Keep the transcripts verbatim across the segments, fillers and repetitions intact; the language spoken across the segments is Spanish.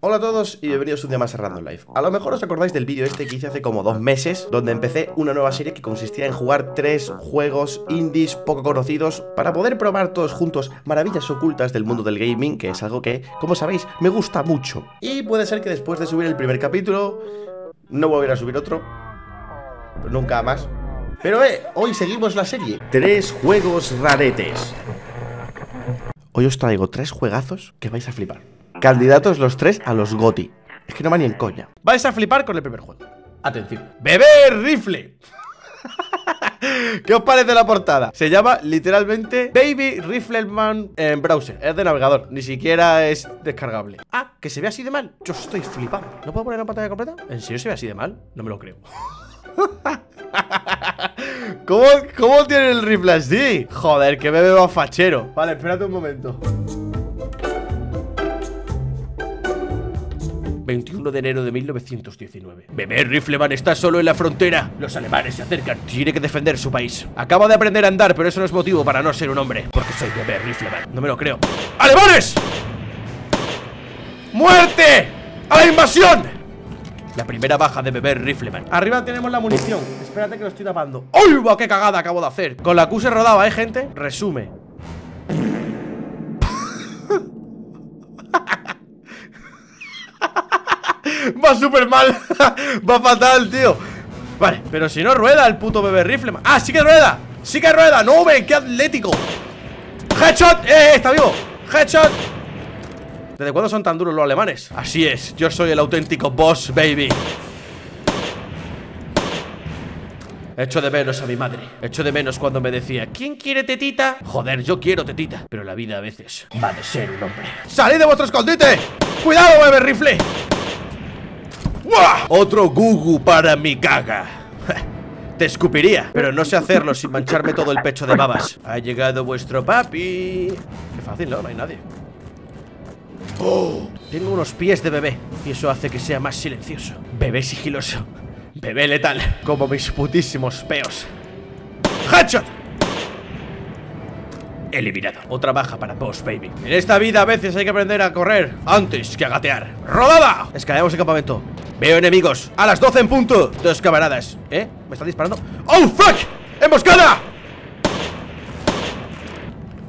Hola a todos y bienvenidos un día más a Random Life. A lo mejor os acordáis del vídeo este que hice hace como dos meses, donde empecé una nueva serie que consistía en jugar tres juegos indies poco conocidos para poder probar todos juntos maravillas ocultas del mundo del gaming, que es algo que, como sabéis, me gusta mucho. Y puede ser que después de subir el primer capítulo no volviera a subir otro, nunca más. Pero eh, hoy seguimos la serie. Tres juegos raretes. Hoy os traigo tres juegazos que vais a flipar. Candidatos los tres a los GOTY. Es que no va ni en coña. Vais a flipar con el primer juego. Atención. Baby Rifle. ¿Qué os parece la portada? Se llama literalmente Baby Rifleman en browser. Es de navegador, ni siquiera es descargable. Ah, que se ve así de mal. Yo estoy flipando. ¿No puedo poner una pantalla completa? ¿En serio se ve así de mal? No me lo creo. ¿Cómo, ¿Cómo tiene el rifle así? Joder, que me veo más fachero. Vale, espérate un momento. veintiuno de enero de mil novecientos diecinueve. Baby Rifleman está solo en la frontera. Los alemanes se acercan. Tiene que defender su país. Acabo de aprender a andar, pero eso no es motivo para no ser un hombre. Porque soy Baby Rifleman. No me lo creo. ¡Alemanes! ¡Muerte! ¡A la invasión! La primera baja de Baby Rifleman. Arriba tenemos la munición. Espérate que lo estoy tapando. ¡Uy, qué cagada acabo de hacer! Con la Q se rodaba, ¿eh, gente? Resume. Va súper mal. Va fatal, tío. Vale, pero si no rueda el puto Baby Rifleman. ¡Ah, sí que rueda! ¡Sí que rueda! ¡No, ven! ¡Qué atlético! ¡Headshot! ¡Eh, eh! ¡Está vivo! ¡Headshot! ¿Desde cuándo son tan duros los alemanes? Así es, yo soy el auténtico boss, baby. Echo de menos a mi madre. Echo de menos cuando me decía: ¿quién quiere tetita? Joder, yo quiero tetita. Pero la vida a veces va de ser un hombre. ¡Salid de vuestro escondite! ¡Cuidado, Baby Rifle! ¡Uah! Otro gugu para mi caga. Te escupiría, pero no sé hacerlo sin mancharme todo el pecho de babas. Ha llegado vuestro papi. Qué fácil, ¿no? No hay nadie. ¡Oh! Tengo unos pies de bebé y eso hace que sea más silencioso. Bebé sigiloso. Bebé letal. Como mis putísimos peos. ¡Headshot! Eliminado. Otra baja para Boss Baby. En esta vida a veces hay que aprender a correr antes que a gatear. ¡Rodada! Escalamos el campamento. Veo enemigos. A las doce en punto. Dos camaradas. ¿Eh? ¿Me están disparando? ¡Oh, fuck! ¡Emboscada!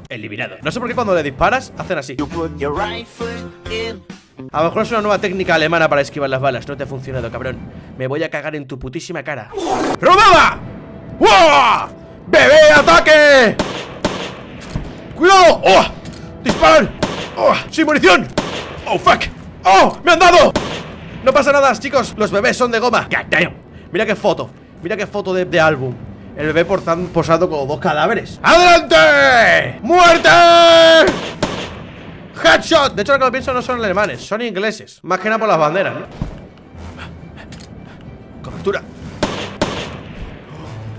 Eliminado. No sé por qué cuando le disparas hacen así. A lo mejor es una nueva técnica alemana para esquivar las balas. No te ha funcionado, cabrón. Me voy a cagar en tu putísima cara. ¡Rodada! ¡Wow! ¡Bebé, ataque! ¡Cuidado! ¡Oh! ¡Disparan! ¡Oh! ¡Sin munición! ¡Oh, fuck! ¡Oh! ¡Me han dado! No pasa nada, chicos, los bebés son de goma. God damn. Mira qué foto, mira qué foto de, de álbum. El bebé portando, posado con dos cadáveres. ¡Adelante! ¡Muerte! ¡Headshot! De hecho, lo que lo pienso no son alemanes, son ingleses. Más que nada por las banderas, ¿no? Cobertura.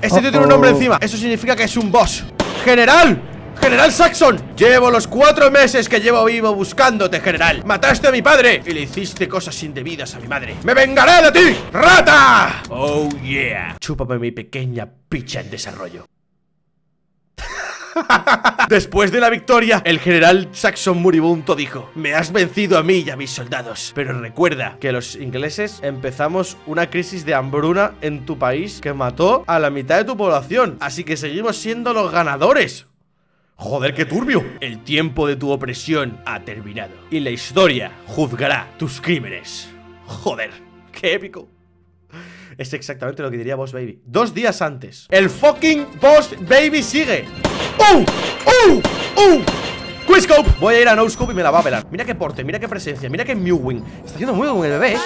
Este tío tiene un nombre encima. Eso significa que es un boss. ¡General! ¡General Saxon! Llevo los cuatro meses que llevo vivo buscándote, general. Mataste a mi padre y le hiciste cosas indebidas a mi madre. ¡Me vengaré de ti, rata! ¡Oh, yeah! Chúpame mi pequeña picha en desarrollo. Después de la victoria, el general Saxon moribundo dijo: me has vencido a mí y a mis soldados, pero recuerda que los ingleses empezamos una crisis de hambruna en tu país que mató a la mitad de tu población, así que seguimos siendo los ganadores. Joder, qué turbio. El tiempo de tu opresión ha terminado y la historia juzgará tus crímenes. Joder, qué épico. Es exactamente lo que diría Boss Baby. Dos días antes. El fucking Boss Baby sigue. ¡Uh! ¡Uh! ¡Uh! ¡Quickscope! Voy a ir a No Scope y me la va a pelar. Mira qué porte, mira qué presencia, mira qué mewing. Está haciendo muy con el bebé, ¿eh?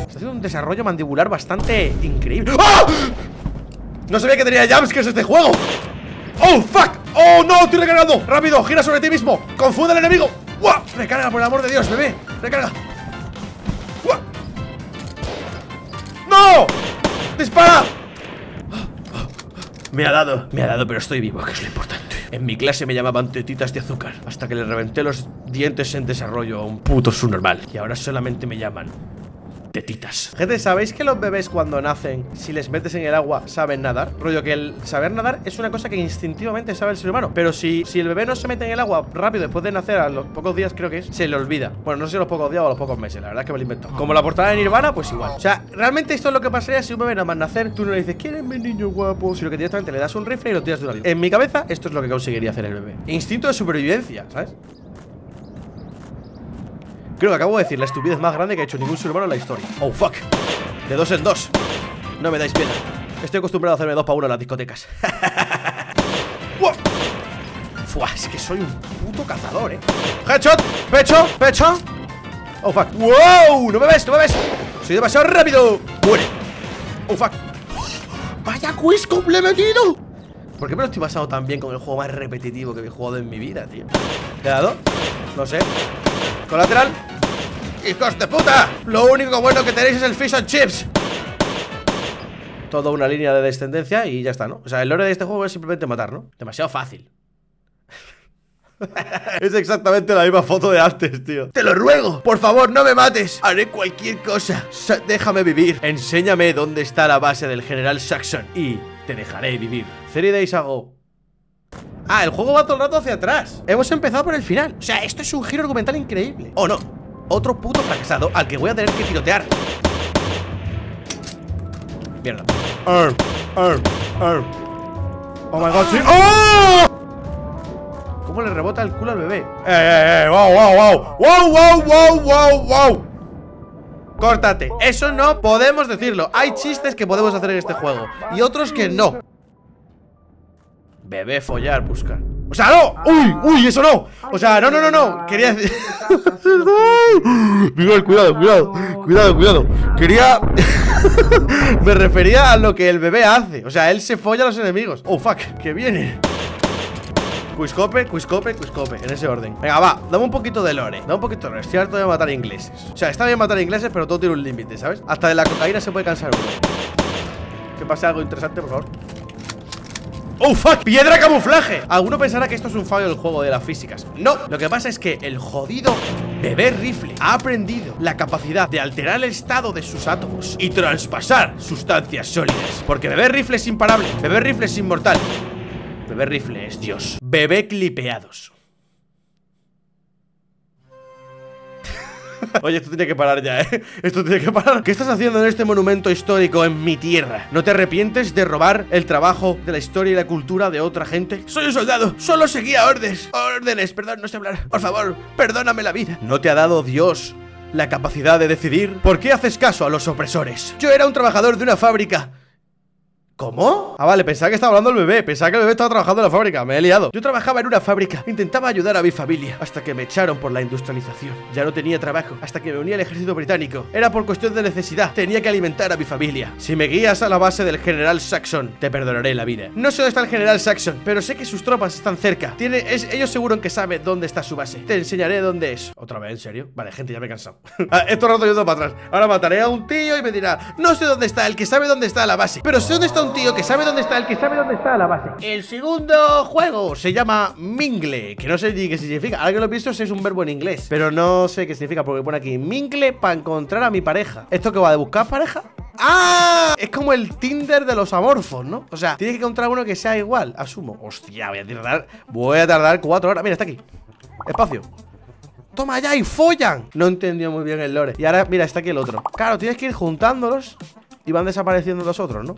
Está haciendo un desarrollo mandibular bastante increíble. ¡Ah! No sabía que tenía jumpscares este juego. ¡Oh, fuck! ¡Oh, no! ¡Estoy recargando! ¡Rápido! ¡Gira sobre ti mismo! ¡Confunde al enemigo! ¡Uah! ¡Recarga, por el amor de Dios, bebé! ¡Recarga! ¡Uah! ¡No! ¡Dispara! Me ha dado, me ha dado, pero estoy vivo, que es lo importante. En mi clase me llamaban tetitas de azúcar, hasta que le reventé los dientes en desarrollo a un puto subnormal. Y ahora solamente me llaman tetitas. Gente, ¿sabéis que los bebés cuando nacen, si les metes en el agua, saben nadar? Rollo que el saber nadar es una cosa que instintivamente sabe el ser humano, pero si, si el bebé no se mete en el agua rápido después de nacer, a los pocos días creo que es, se le olvida. Bueno, no sé si a los pocos días o a los pocos meses, la verdad es que me lo invento. Como la portada de Nirvana, pues igual. O sea, realmente esto es lo que pasaría si un bebé nada más nacer, tú no le dices, ¿quieres mi niño guapo? Sino que directamente le das un rifle y lo tiras de una línea. En mi cabeza, esto es lo que conseguiría hacer el bebé. Instinto de supervivencia, ¿sabes? Creo que acabo de decir la estupidez más grande que ha hecho ningún ser humano en la historia. Oh, fuck. De dos en dos. No me dais pena. Estoy acostumbrado a hacerme dos para uno en las discotecas. Fua, es que soy un puto cazador, eh. Headshot, pecho, pecho. Oh, fuck. Wow, no me ves, no me ves. Soy demasiado rápido. Muere. Oh, fuck. Vaya quiz que le he metido. ¿Por qué me lo estoy pasando tan bien con el juego más repetitivo que he jugado en mi vida, tío? ¿Te he dado? No sé. Colateral. ¡Hijos de puta! Lo único bueno que tenéis es el fish and chips. Toda una línea de descendencia y ya está, ¿no? O sea, el lore de este juego es simplemente matar, ¿no? Demasiado fácil. Es exactamente la misma foto de antes, tío. Te lo ruego, por favor, no me mates. Haré cualquier cosa. Sa- déjame vivir. Enséñame dónde está la base del General Saxon y te dejaré vivir. Three days ago. Ah, el juego va todo el rato hacia atrás. Hemos empezado por el final. O sea, esto es un giro argumental increíble. ¿O no? Otro puto fracasado al que voy a tener que tirotear. Mierda. Arr, arr, arr. Oh my god, sí. ¡Oh! ¿Cómo le rebota el culo al bebé? ¡Eh, eh, eh! ¡Wow, wow, wow! ¡Wow, wow, wow, wow, wow! Córtate. Eso no podemos decirlo. Hay chistes que podemos hacer en este juego y otros que no. Bebé follar, buscar. O sea, no. Uy, uy, eso no. O sea, no, no, no, no. Quería decir. Miguel, cuidado, cuidado. Cuidado, cuidado. Quería. Me refería a lo que el bebé hace. O sea, él se folla a los enemigos. Oh, fuck, que viene. Cuiscope, cuiscope, cuiscope. En ese orden. Venga, va, dame un poquito de lore. Dame un poquito de lore. Estoy harto de matar ingleses. O sea, está bien matar ingleses, pero todo tiene un límite, ¿sabes? Hasta de la cocaína se puede cansar uno. Que pase algo interesante, por favor. ¡Oh, fuck! ¡Piedra camuflaje! Alguno pensará que esto es un fallo del juego de las físicas. No, lo que pasa es que el jodido bebé rifle ha aprendido la capacidad de alterar el estado de sus átomos y traspasar sustancias sólidas. Porque bebé rifle es imparable, bebé rifle es inmortal, bebé rifle es Dios. Bebé clipeados. Oye, esto tiene que parar ya, ¿eh? Esto tiene que parar. ¿Qué estás haciendo en este monumento histórico en mi tierra? ¿No te arrepientes de robar el trabajo de la historia y la cultura de otra gente? Soy un soldado, solo seguía órdenes. Órdenes, perdón, no sé hablar. Por favor, perdóname la vida. ¿No te ha dado Dios la capacidad de decidir? ¿Por qué haces caso a los opresores? Yo era un trabajador de una fábrica. ¿Cómo? Ah, vale, pensaba que estaba hablando el bebé. Pensaba que el bebé estaba trabajando en la fábrica. Me he liado. Yo trabajaba en una fábrica. Intentaba ayudar a mi familia hasta que me echaron por la industrialización. Ya no tenía trabajo hasta que me uní al ejército británico. Era por cuestión de necesidad. Tenía que alimentar a mi familia. Si me guías a la base del General Saxon, te perdonaré la vida. No sé dónde está el General Saxon, pero sé que sus tropas están cerca. Tiene, es, ellos seguro que saben dónde está su base. Te enseñaré dónde es. ¿Otra vez? ¿En serio? Vale, gente, ya me he cansado. Esto rato yendo para atrás. Ahora mataré a un tío y me dirá, no sé dónde está el que sabe dónde está la base. Pero sé dónde está un tío que sabe dónde está el que sabe dónde está la base. El segundo juego se llama Mingle, que no sé ni qué significa. Ahora que lo he visto, es un verbo en inglés, pero no sé qué significa porque pone aquí Mingle para encontrar a mi pareja. ¿Esto que va de buscar pareja? ¡Ah! Es como el Tinder de los amorfos, ¿no? O sea, tienes que encontrar uno que sea igual, asumo. Hostia, voy a tardar Voy a tardar cuatro horas. Mira, está aquí. Espacio. Toma ya y follan. No entendió muy bien el lore. Y ahora, mira, está aquí el otro. Claro, tienes que ir juntándolos y van desapareciendo los otros, ¿no?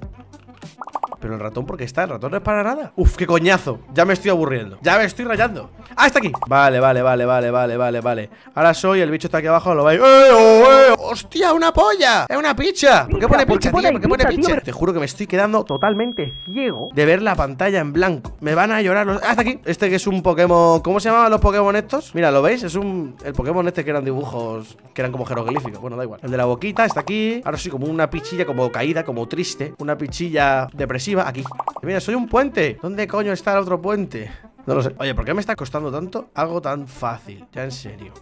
Pero el ratón, porque está, el ratón no es para nada. Uf, qué coñazo, ya me estoy aburriendo. Ya me estoy rayando. ¡Ah, está aquí! Vale, vale, vale, vale, vale, vale, vale. Ahora soy, el bicho está aquí abajo, lo vais. ¡Eh, oh, eh! ¡Hostia, una polla! ¡Es una picha! ¿Por qué pone picha, tío? ¿Por qué pone picha? Te juro que me estoy quedando totalmente ciego de ver la pantalla en blanco. Me van a llorar los... ¡Ah, está aquí! Este que es un Pokémon... ¿Cómo se llamaban los Pokémon estos? Mira, ¿lo veis? Es un... El Pokémon este que eran dibujos... Que eran como jeroglíficos. Bueno, da igual. El de la boquita está aquí. Ahora soy como una pichilla como caída, como triste. Una pichilla depresiva. Aquí. Mira, soy un puente. ¿Dónde coño está el otro puente? No lo sé. Oye, ¿por qué me está costando tanto algo tan fácil? Ya en serio.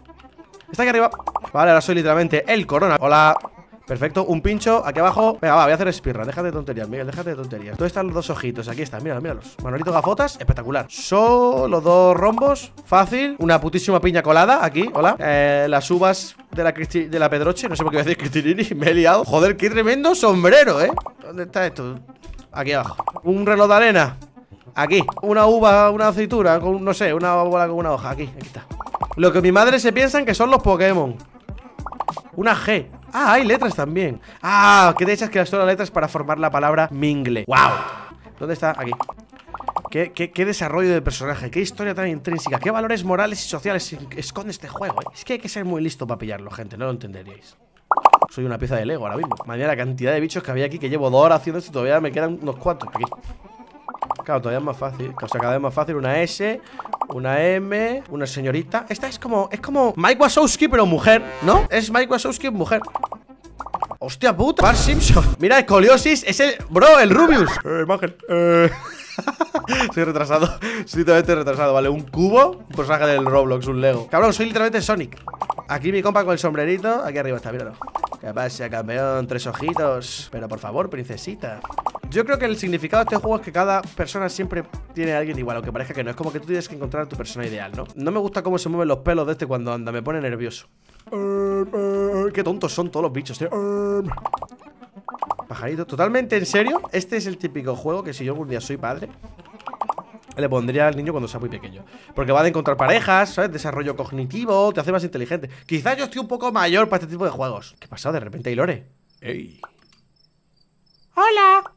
Está aquí arriba. Vale, ahora soy literalmente el corona. Hola. Perfecto, un pincho, aquí abajo. Venga, va, voy a hacer speedrun, déjate de tonterías, Miguel, déjate de tonterías. ¿Dónde están los dos ojitos? Aquí están, míralos, míralos. Manolito gafotas, espectacular. Solo dos rombos, fácil. Una putísima piña colada, aquí, hola. eh, Las uvas de la, de la Pedroche. No sé por qué voy a decir Cristinini, me he liado. Joder, qué tremendo sombrero, ¿eh? ¿Dónde está esto? Aquí abajo. Un reloj de arena, aquí. Una uva, una aceituna, con, no sé, una bola con una hoja, aquí, aquí está. Lo que mi madre se piensa que son los Pokémon. Una G. Ah, hay letras también. Ah, que te echas que son las letras para formar la palabra Mingle. ¡Wow! ¿Dónde está? Aquí. Qué, qué, qué desarrollo de personaje, qué historia tan intrínseca, qué valores morales y sociales esconde este juego, ¿eh? Es que hay que ser muy listo para pillarlo, gente, no lo entenderíais. Soy una pieza de Lego ahora mismo. Madre, la cantidad de bichos que había aquí, que llevo dos horas haciendo esto, todavía me quedan unos cuantos aquí. Claro, todavía es más fácil. O sea, cada vez más fácil. Una S, una M, una señorita. Esta es como, es como Mike Wazowski, pero mujer, ¿no? Es Mike Wazowski, mujer. ¡Hostia puta! Bart Simpson. Mira, escoliosis es el... Bro, el Rubius. Eh, imagen. Eh... soy retrasado. Soy totalmente retrasado, ¿vale? Un cubo, un personaje del Roblox, un Lego. Cabrón, soy literalmente Sonic. Aquí mi compa con el sombrerito. Aquí arriba está, míralo. ¿Qué pasa, campeón? Tres ojitos. Pero por favor, princesita. Yo creo que el significado de este juego es que cada persona siempre tiene a alguien igual, aunque parezca que no. Es como que tú tienes que encontrar a tu persona ideal, ¿no? No me gusta cómo se mueven los pelos de este cuando anda, me pone nervioso. Qué tontos son todos los bichos, tío. Pajarito, totalmente en serio. Este es el típico juego que si yo algún día soy padre, le pondría al niño cuando sea muy pequeño. Porque va a encontrar parejas, ¿sabes? Desarrollo cognitivo, te hace más inteligente. Quizás yo estoy un poco mayor para este tipo de juegos. ¿Qué ha pasado? De repente hay lore. ¡Ey! ¡Hola!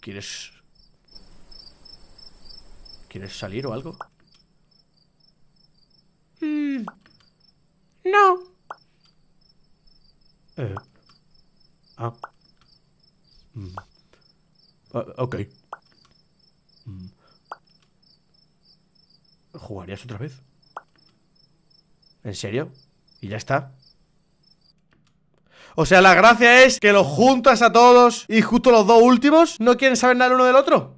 ¿Quieres... ¿Quieres salir o algo? Mm. No. Eh. Ah. Mm. Uh, ok. ¿Jugarías otra vez? ¿En serio? Y ya está. O sea, la gracia es que los juntas a todos y justo los dos últimos no quieren saber nada el uno del otro.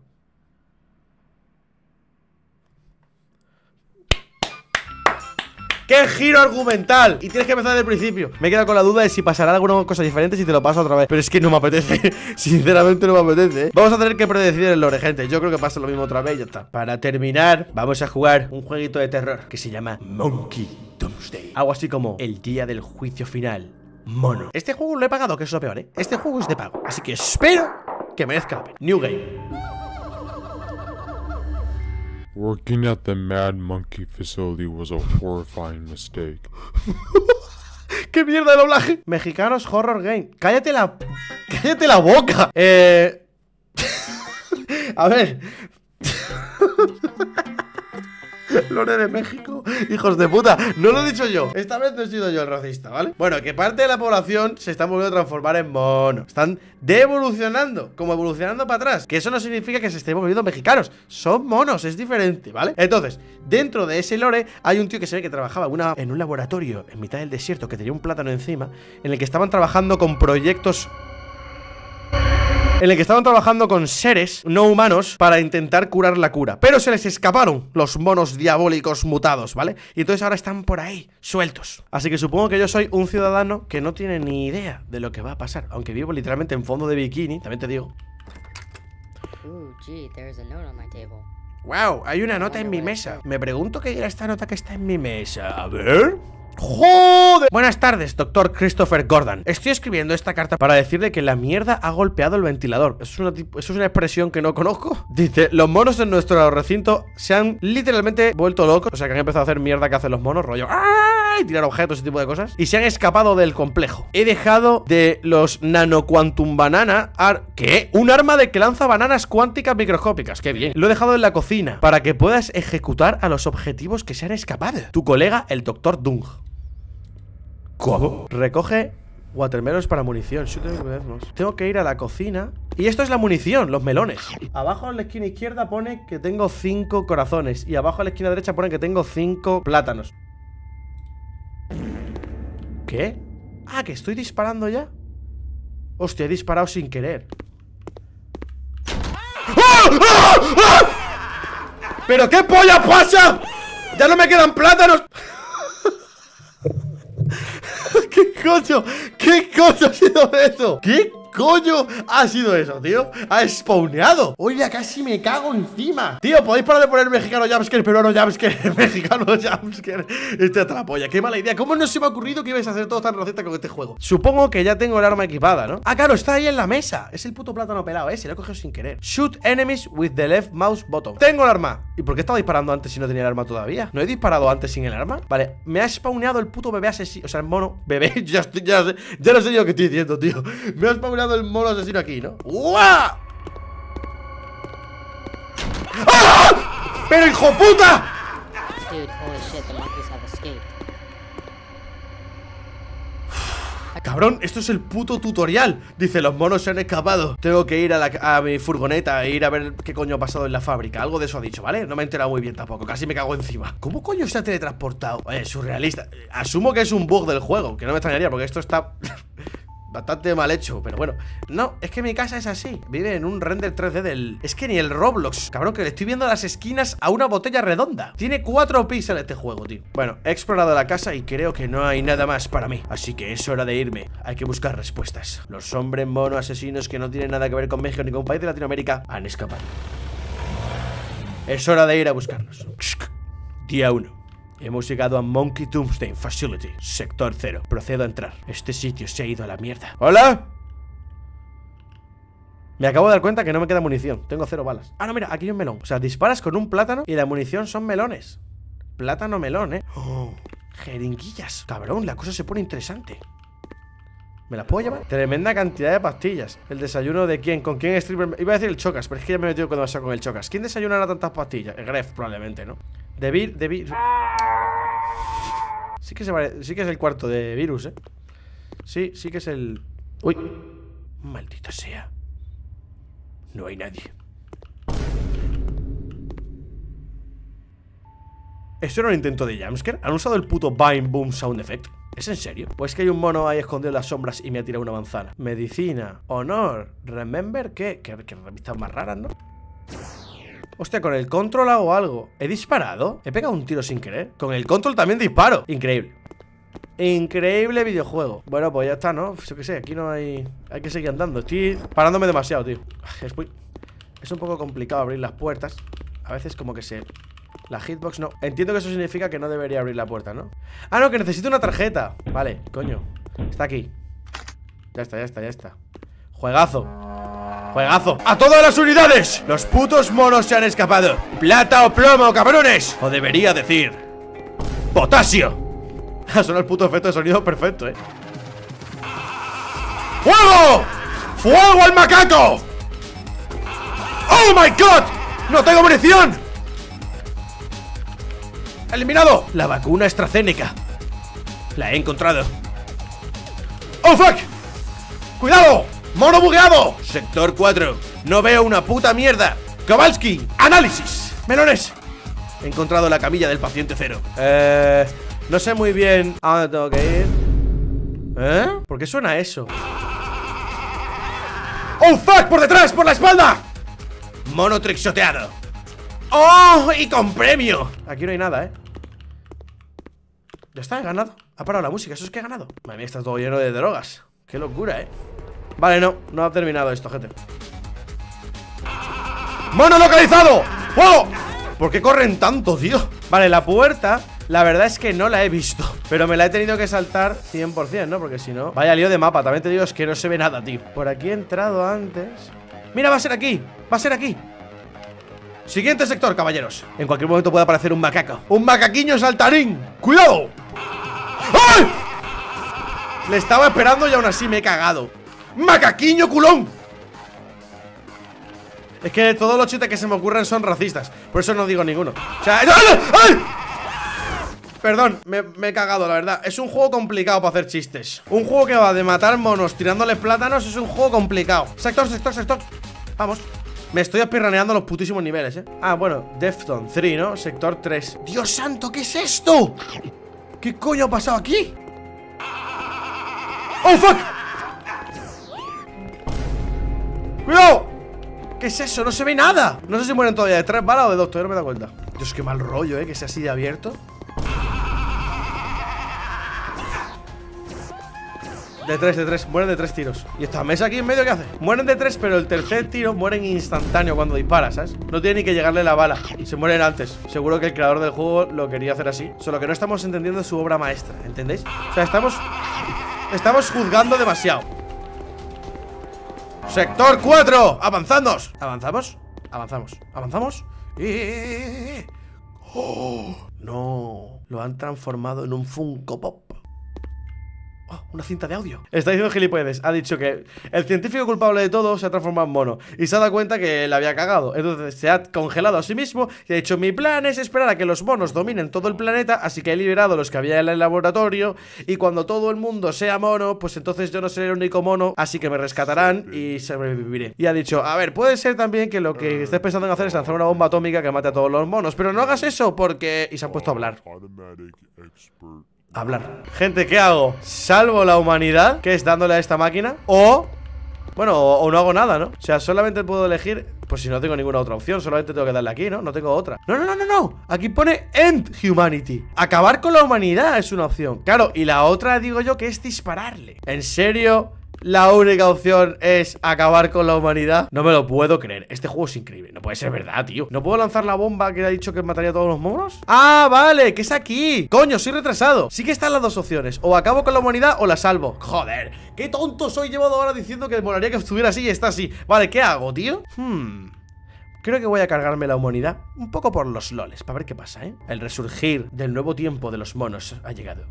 ¡Qué giro argumental! Y tienes que empezar desde el principio. Me he quedado con la duda de si pasará alguna cosa diferente si te lo paso otra vez. Pero es que no me apetece. Sinceramente no me apetece, ¿eh? Vamos a tener que predecir el lore, gente. Yo creo que pasa lo mismo otra vez y ya está. Para terminar, vamos a jugar un jueguito de terror que se llama Monkey Doomsday. Algo así como el día del juicio final, mono. Este juego lo he pagado, que es lo peor, ¿eh? Este juego es de pago. Así que espero que merezca la pena. New game. Working at the Mad Monkey Facility was a horrifying mistake. ¡Qué mierda de doblaje! Mexicanos Horror Game. ¡Cállate la... ¡Cállate la boca! Eh... a ver... Lore de México, hijos de puta. No lo he dicho yo, esta vez no he sido yo el racista, ¿vale? Bueno, que parte de la población se está volviendo a transformar en mono. Están devolucionando, como evolucionando para atrás. Que eso no significa que se estén volviendo mexicanos. Son monos, es diferente, ¿vale? Entonces, dentro de ese lore hay un tío que se ve que trabajaba una, en un laboratorio en mitad del desierto, que tenía un plátano encima, en el que estaban trabajando con proyectos... En el que estaban trabajando con seres no humanos para intentar curar la cura. Pero se les escaparon los monos diabólicos mutados, ¿vale? Y entonces ahora están por ahí, sueltos. Así que supongo que yo soy un ciudadano que no tiene ni idea de lo que va a pasar. Aunque vivo literalmente en fondo de bikini, también te digo. Ooh, gee, there's a note on my table. Wow, hay una nota en mi mesa. Me pregunto qué era esta nota que está en mi mesa. A ver... ¡Joder! Buenas tardes, doctor Christopher Gordon. Estoy escribiendo esta carta para decirle que la mierda ha golpeado el ventilador. ¿Es una, ¿Es una expresión que no conozco? Dice, los monos en nuestro recinto se han literalmente vuelto locos. O sea, que han empezado a hacer mierda que hacen los monos, rollo ¡ah! Y tirar objetos y tipo de cosas. Y se han escapado del complejo. He dejado de los nano quantum banana ar ¿Qué? Un arma de que lanza bananas cuánticas microscópicas. ¡Qué bien! Lo he dejado en la cocina para que puedas ejecutar a los objetivos que se han escapado. Tu colega, el doctor Dung. ¿Cómo? Recoge watermelons para munición. Tengo que ir a la cocina. Y esto es la munición, los melones. Abajo en la esquina izquierda pone que tengo cinco corazones. Y abajo en la esquina derecha pone que tengo cinco plátanos. ¿Qué? Ah, que estoy disparando ya. Hostia, he disparado sin querer. ¡Ah! ¡Ah! ¡Ah! ¿Pero qué polla pasa? ¡Ya no me quedan plátanos! coño? ¿Qué coño ha sido eso? ¿Qué coño ha sido eso, tío? Ha spawneado. Oye, casi me cago encima. Tío, ¿podéis parar de poner mexicano jumpscare, peruano jumpscare, mexicano jumpscare? Este atrapolla, qué mala idea. ¿Cómo no se me ha ocurrido que ibais a hacer todo tan receta con este juego? Supongo que ya tengo el arma equipada, ¿no? Ah, claro, está ahí en la mesa. Es el puto plátano pelado, eh. Se lo he cogido sin querer. Shoot enemies with the left mouse button. Tengo el arma. ¿Y por qué estaba disparando antes si no tenía el arma todavía? ¿No he disparado antes sin el arma? Vale, me ha spawneado el puto bebé asesino. O sea, el mono bebé. Ya, estoy, ya, ya no sé yo qué estoy diciendo, tío. Me ha spawneado el mono asesino aquí, ¿no? ¡Uah! ¡Ah! ¡Pero hijo puta! Cabrón, esto es el puto tutorial. Dice, los monos se han escapado. Tengo que ir a, la, a mi furgoneta e ir a ver qué coño ha pasado en la fábrica. Algo de eso ha dicho, ¿vale? No me he enterado muy bien tampoco. Casi me cago encima. ¿Cómo coño se ha teletransportado? Oye, surrealista. Asumo que es un bug del juego, que no me extrañaría porque esto está... bastante mal hecho, pero bueno. No, es que mi casa es así. Vive en un render tres D del... Es que ni el Roblox. Cabrón, que le estoy viendo las esquinas a una botella redonda. Tiene cuatro píxeles este juego, tío. Bueno, he explorado la casa y creo que no hay nada más para mí. Así que es hora de irme. Hay que buscar respuestas. Los hombres mono asesinos que no tienen nada que ver con México ni con un país de Latinoamérica han escapado. Es hora de ir a buscarnos. Día uno. Hemos llegado a Monkey Doomsday Facility, sector cero. Procedo a entrar. Este sitio se ha ido a la mierda. ¡Hola! Me acabo de dar cuenta que no me queda munición. Tengo cero balas. Ah, no, mira, aquí hay un melón. O sea, disparas con un plátano y la munición son melones. Plátano melón, ¿eh? ¡Oh! Jeringuillas. Cabrón, la cosa se pone interesante. ¿Me las puedo llevar? Tremenda cantidad de pastillas. ¿El desayuno de quién? ¿Con quién streamer? Iba a decir el Chocas, pero es que ya me he metido cuando vas a con el Chocas. ¿Quién desayunará tantas pastillas? El Gref, probablemente, ¿no? De vir, de vir... Sí que, se pare... sí que es el cuarto de virus, ¿eh? Sí, sí que es el... ¡Uy! Maldita sea. No hay nadie. ¿Esto era un intento de jumpscare? ¿Han usado el puto Bim Boom Sound Effect? ¿Es en serio? Pues que hay un mono ahí escondido en las sombras y me ha tirado una manzana. Medicina, honor, remember que... Que, que revistas más raras, ¿no? Hostia, con el control hago algo. ¿He disparado? He pegado un tiro sin querer. Con el control también disparo. Increíble. Increíble videojuego. Bueno, pues ya está, ¿no? Yo qué sé, aquí no hay... Hay que seguir andando. Estoy parándome demasiado, tío. Es, muy... es un poco complicado abrir las puertas. A veces como que se... La hitbox no. Entiendo que eso significa que no debería abrir la puerta, ¿no? Ah, no, que necesito una tarjeta. Vale, coño. Está aquí. Ya está, ya está, ya está. Juegazo. Juegazo. ¡A todas las unidades! Los putos monos se han escapado. Plata o plomo, cabrones. O debería decir potasio. Ha sonado el puto efecto de sonido perfecto, eh. ¡Fuego! ¡Fuego al macaco! ¡Oh my god! ¡No tengo munición! ¡Eliminado! La vacuna AstraZeneca. La he encontrado. ¡Oh fuck! ¡Cuidado! ¡Mono bugueado! Sector cuatro. No veo una puta mierda. Kowalski, análisis. Melones. He encontrado la camilla del paciente cero. Eh... No sé muy bien a dónde tengo que ir. ¿Eh? ¿Por qué suena eso? ¡Oh, fuck! ¡Por detrás! ¡Por la espalda! Mono trixoteado. ¡Oh! ¡Y con premio! Aquí no hay nada, ¿eh? Ya está, he ganado. Ha parado la música, eso es que he ganado. Madre mía, está todo lleno de drogas. Qué locura, ¿eh? Vale, no, no ha terminado esto, gente. ¡Mono localizado! ¡Fuego! ¿Por qué corren tanto, tío? Vale, la puerta, la verdad es que no la he visto. Pero me la he tenido que saltar cien por cien, ¿no? Porque si no... Vaya lío de mapa, también te digo, es que no se ve nada, tío. Por aquí he entrado antes. ¡Mira, va a ser aquí! ¡Va a ser aquí! Siguiente sector, caballeros. En cualquier momento puede aparecer un macaco. ¡Un macaquiño saltarín! ¡Cuidado! ¡Ay! Le estaba esperando y aún así me he cagado. ¡Macaquiño culón! Es que todos los chistes que se me ocurren son racistas. Por eso no digo ninguno. O sea... ¡Ay! ¡Ay! Perdón, me, me he cagado, la verdad. Es un juego complicado para hacer chistes. Un juego que va de matar monos tirándoles plátanos. Es un juego complicado. Sector, sector, sector. Vamos. Me estoy espirraneando los putísimos niveles, eh. Ah, bueno, Defton tres, ¿no? Sector tres. ¡Dios santo! ¿Qué es esto? ¿Qué coño ha pasado aquí? ¡Oh, fuck! ¡Cuidado! ¿Qué es eso? No se ve nada. No sé si mueren todavía de tres balas o de dos, todavía no me da cuenta. Dios, qué mal rollo, eh, que sea así de abierto. De tres, de tres, mueren de tres tiros. ¿Y esta mesa aquí en medio qué hace? Mueren de tres, pero el tercer tiro mueren instantáneo cuando disparas, ¿sabes? No tiene ni que llegarle la bala, se mueren antes. Seguro que el creador del juego lo quería hacer así, solo que no estamos entendiendo su obra maestra, ¿entendéis? O sea, estamos... Estamos juzgando demasiado. ¡Sector cuatro! ¡Avanzadnos! ¿Avanzamos? Avanzamos, avanzamos. ¡Eh! ¡Oh! No, lo han transformado en un Funko Pop. Oh, una cinta de audio. Está diciendo gilipolleces. Ha dicho que el científico culpable de todo se ha transformado en mono y se ha dado cuenta que le había cagado. Entonces se ha congelado a sí mismo y ha dicho: mi plan es esperar a que los monos dominen todo el planeta, así que he liberado los que había en el laboratorio. Y cuando todo el mundo sea mono, pues entonces yo no seré el único mono, así que me rescatarán y sobreviviré. Y ha dicho: a ver, puede ser también que lo que estés pensando en hacer es lanzar una bomba atómica que mate a todos los monos, pero no hagas eso porque... Y se han puesto a hablar. Hablar. Gente, ¿qué hago? ¿Salvo la humanidad? Que es dándole a esta máquina. O... Bueno, o, o no hago nada, ¿no? O sea, solamente puedo elegir... Pues si no tengo ninguna otra opción, solamente tengo que darle aquí, ¿no? No tengo otra. No, no, no, no, no. Aquí pone End Humanity. Acabar con la humanidad es una opción. Claro, y la otra digo yo que es dispararle. ¿En serio? La única opción es acabar con la humanidad. No me lo puedo creer. Este juego es increíble. No puede ser verdad, tío. ¿No puedo lanzar la bomba que ha dicho que mataría a todos los monos? ¡Ah, vale! ¡Que es aquí! ¡Coño, soy retrasado! Sí que están las dos opciones. O acabo con la humanidad o la salvo. ¡Joder! ¡Qué tonto soy! Llevado ahora diciendo que molaría que estuviera así y está así. Vale, ¿qué hago, tío? Hmm... Creo que voy a cargarme la humanidad un poco por los loles, para ver qué pasa, ¿eh? El resurgir del nuevo tiempo de los monos ha llegado.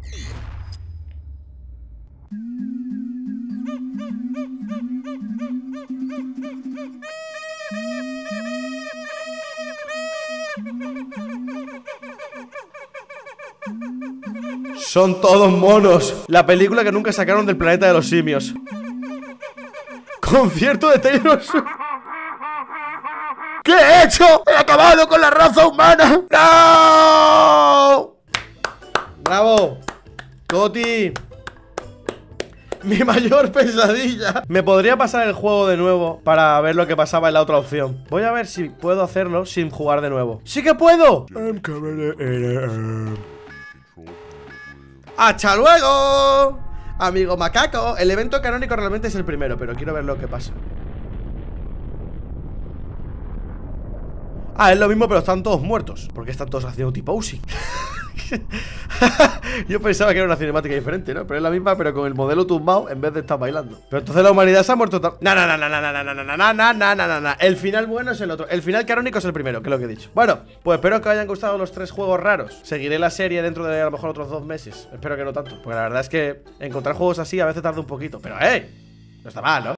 Son todos monos. La película que nunca sacaron del planeta de los simios. Concierto de Taylor Swift. ¿Qué he hecho? ¡He acabado con la raza humana! ¡No! ¡Bravo! ¡Coti! Mi mayor pesadilla. Me podría pasar el juego de nuevo para ver lo que pasaba en la otra opción. Voy a ver si puedo hacerlo sin jugar de nuevo. ¡Sí que puedo! ¡Hasta luego! Amigo macaco. El evento canónico realmente es el primero, pero quiero ver lo que pasa. Ah, es lo mismo, pero están todos muertos. ¿Por qué están todos haciendo T-posing? Yo pensaba que era una cinemática diferente, ¿no? Pero es la misma, pero con el modelo tumbado en vez de estar bailando. Pero entonces la humanidad se ha muerto tan... No, no, no, no, no, no, no, no, no, no, no, no. El final bueno es el otro. El final canónico es el primero, que es lo que he dicho. Bueno, pues espero que os hayan gustado los tres juegos raros. Seguiré la serie dentro de a lo mejor otros dos meses. Espero que no tanto, porque la verdad es que encontrar juegos así a veces tarda un poquito. Pero, ¡eh! No está mal, ¿no?